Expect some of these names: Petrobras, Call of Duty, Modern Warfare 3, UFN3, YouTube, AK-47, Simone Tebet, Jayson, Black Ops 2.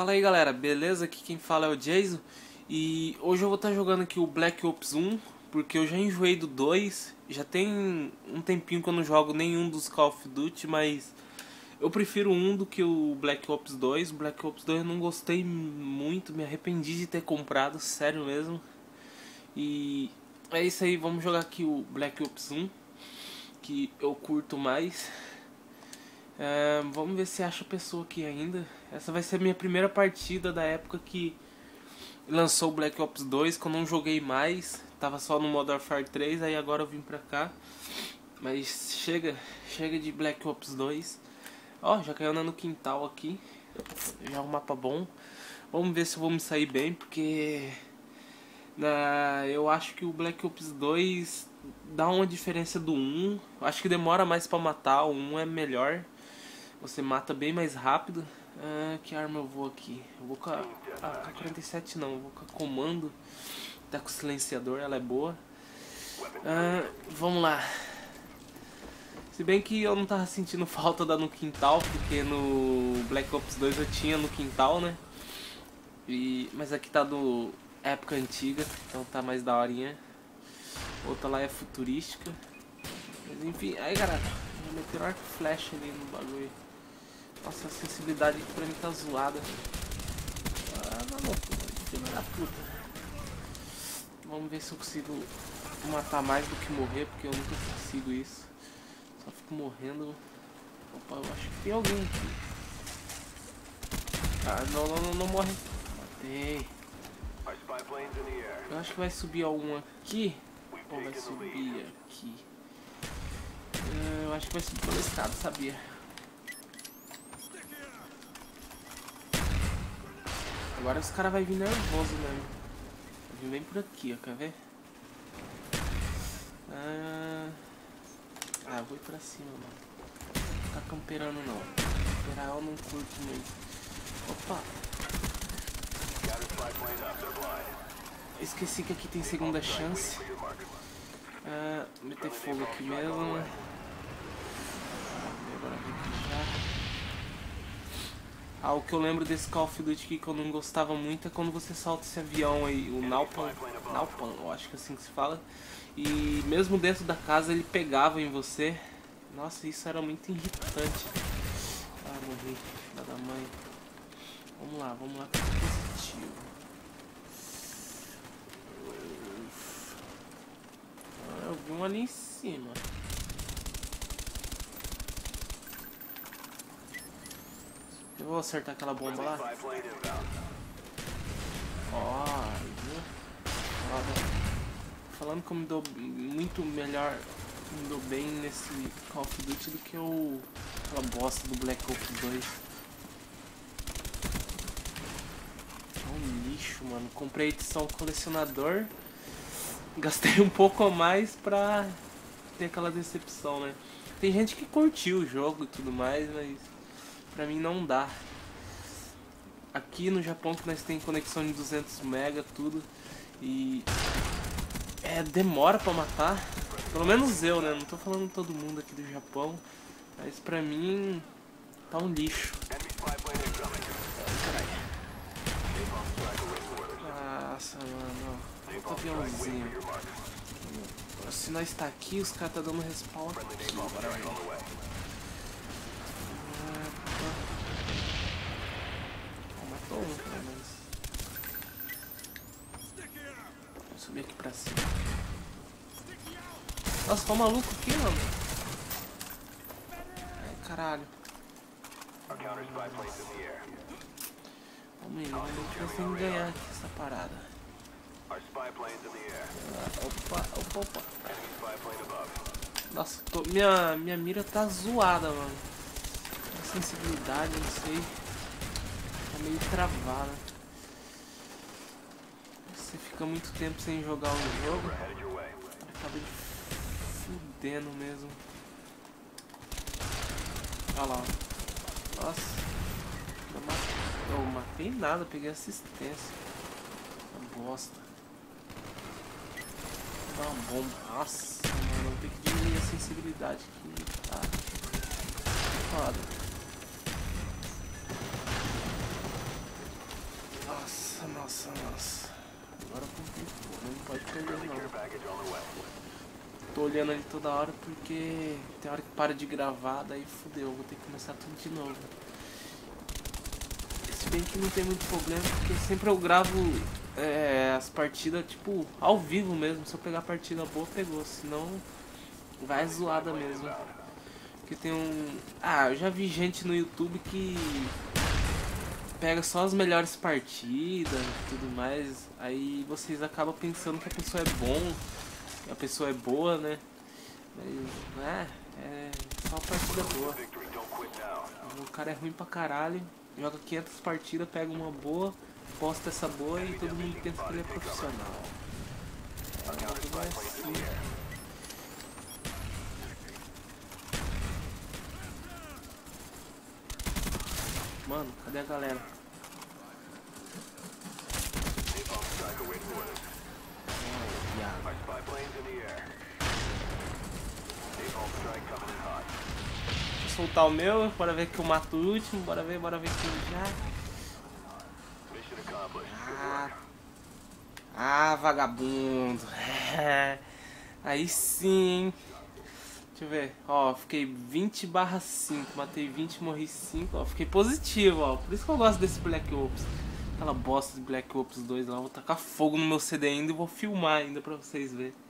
Fala aí galera, beleza? Aqui quem fala é o Jayson. E hoje eu vou estar jogando aqui o Black Ops 1, porque eu já enjoei do 2. Já tem um tempinho que eu não jogo nenhum dos Call of Duty, mas eu prefiro um do que o Black Ops 2. O Black Ops 2 eu não gostei muito, me arrependi de ter comprado, sério mesmo. E é isso aí, vamos jogar aqui o Black Ops 1, que eu curto mais. Vamos ver se acha pessoa aqui ainda. Essa vai ser a minha primeira partida da época que lançou o Black Ops 2, que eu não joguei mais. Tava só no Modern Warfare 3, aí agora eu vim pra cá. Mas chega de Black Ops 2. Ó, já caiu no quintal aqui. Já é um mapa bom. Vamos ver se eu vou me sair bem, porque eu acho que o Black Ops 2 dá uma diferença do 1. Eu acho que demora mais pra matar, o 1 é melhor. Você mata bem mais rápido. Que arma eu vou aqui? Eu vou com a AK-47 não, eu vou com a Comando. Tá com o silenciador, ela é boa. Vamos lá. Se bem que eu não tava sentindo falta da no quintal, porque no Black Ops 2 eu tinha no quintal, né? Mas aqui tá do época antiga, então tá mais da horinha. Outra lá é futurística. Mas enfim, aí galera, já meteram arco e flecha ali no bagulho. Nossa, a sensibilidade aqui pra mim tá zoada. Filho da puta. Vamos ver se eu consigo matar mais do que morrer, porque eu nunca consigo isso. Só fico morrendo. Opa, eu acho que tem alguém aqui. Ah, não morre. Matei. Eu acho que vai subir algum aqui. Ou vai subir aqui. Eu acho que vai subir pelo escada, sabia? Agora os caras vão vir nervoso mesmo. Vem bem por aqui, ó, quer ver? Eu vou ir pra cima, mano. Não tá camperando não. Camperar eu não curto muito. Opa! Esqueci que aqui tem segunda chance. Vou meter fogo aqui mesmo. Agora vem aqui já. O que eu lembro desse Call of Duty aqui que eu não gostava muito é quando você solta esse avião aí, o Napalm, eu acho que é assim que se fala. E mesmo dentro da casa ele pegava em você. Nossa, isso era muito irritante. Morri, filha da mãe. Vamos lá, positivo. Eu vi um ali em cima. Eu vou acertar aquela bomba lá. Falando que eu me dou muito melhor, me dou bem nesse Call of Duty do que aquela bosta do Black Ops 2. É um lixo, mano. Comprei edição colecionador. Gastei um pouco a mais pra ter aquela decepção, né? Tem gente que curtiu o jogo e tudo mais, mas pra mim não dá. Aqui no Japão que nós tem conexão de 200 mega, tudo. E demora pra matar. Pelo menos eu, né? Não tô falando todo mundo aqui do Japão. Mas pra mim tá um lixo. Nossa, mano. Outro aviãozinho. Se nós tá aqui, os caras tá dando respawn aqui. Vou subir aqui pra cima. Nossa, tá um maluco aqui, mano. Ai, caralho. Vamos tentar ganhar aqui essa parada. Opa. Nossa, minha mira tá zoada, mano. A sensibilidade, não sei. Meio travado. Você fica muito tempo sem jogar um jogo, acaba fudendo mesmo. Olha lá. Nossa. Não matei nada, peguei assistência. Uma bosta. Dá uma bomba. Nossa, mano. Tem que diminuir a sensibilidade aqui. Tá foda. Nossa. Agora complicou, não pode perder não. Tô olhando ali toda hora porque tem hora que para de gravar, daí fudeu, vou ter que começar tudo de novo. Se bem que não tem muito problema, porque sempre eu gravo as partidas, tipo, ao vivo mesmo. Se eu pegar a partida boa, pegou, senão vai zoada mesmo. Porque tem um... Ah, eu já vi gente no YouTube que... pega só as melhores partidas e tudo mais, aí vocês acabam pensando que a pessoa é bom, que a pessoa é boa, né? Mas, é só partida boa. O cara é ruim pra caralho, joga 500 partidas, pega uma boa, posta essa boa e todo mundo pensa que ele é profissional. Mano, cadê a galera? Deixa eu soltar o meu, bora ver que eu mato o último, bora ver que eu já... Ah, vagabundo. Aí sim, hein? Deixa eu ver, ó, fiquei 20/5, matei 20, morri 5, ó, fiquei positivo, ó, por isso que eu gosto desse Black Ops, aquela bosta de Black Ops 2 lá, vou tacar fogo no meu CD ainda e vou filmar ainda pra vocês verem.